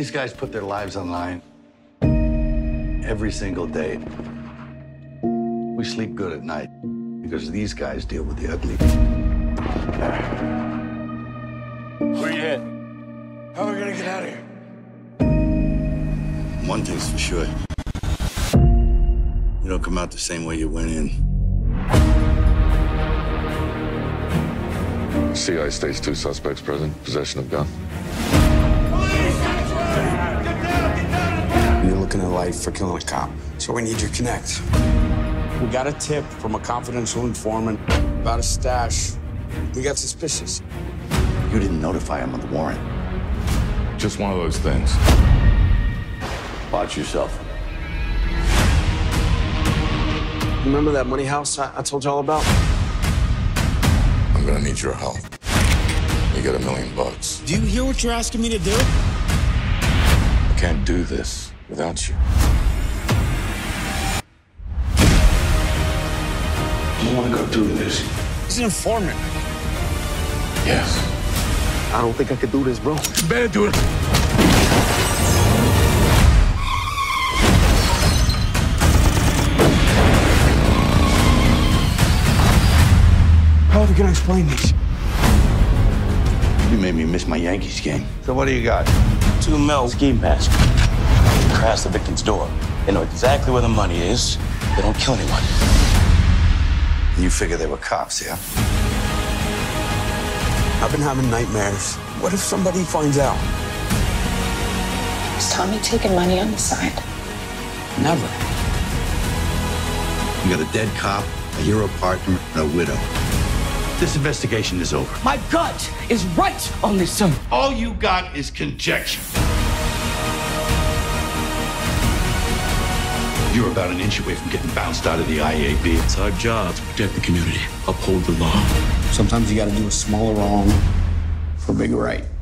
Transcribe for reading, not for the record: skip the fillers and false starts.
These guys put their lives online every single day. We sleep good at night because these guys deal with the ugly. Where you at? How are we gonna get out of here? One thing's for sure. You don't come out the same way you went in. CI states 2 suspects present, possession of gun. You're looking at life for killing a cop, so we need your connect. We got a tip from a confidential informant about a stash. We got suspicious. You didn't notify him of the warrant. Just one of those things. Watch yourself. Remember that money house I told you all about? I'm gonna need your help. You got $1 million. Do you hear what you're asking me to do? I can't do this without you. I don't want to go through this. He's an informant. Yes. I don't think I could do this, bro. You better do it. How are we gonna explain this? You made me miss my Yankees game. So what do you got? $2 million ski mask. Crash the victim's door. They know exactly where the money is. They don't kill anyone. You figure they were cops, yeah? I've been having nightmares. What if somebody finds out? Is Tommy taking money on the side? Never. You got a dead cop, a hero partner, and a widow. This investigation is over. My gut is right on this, son. All you got is conjecture. You're about an inch away from getting bounced out of the IAB. It's our job to protect the community, uphold the law. Sometimes you gotta do a smaller wrong for a big right.